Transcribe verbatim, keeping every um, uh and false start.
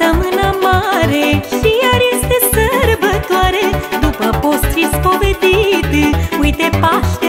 arată mâna mare și iar este sărbătoare. După post și spovedite, uite Paște.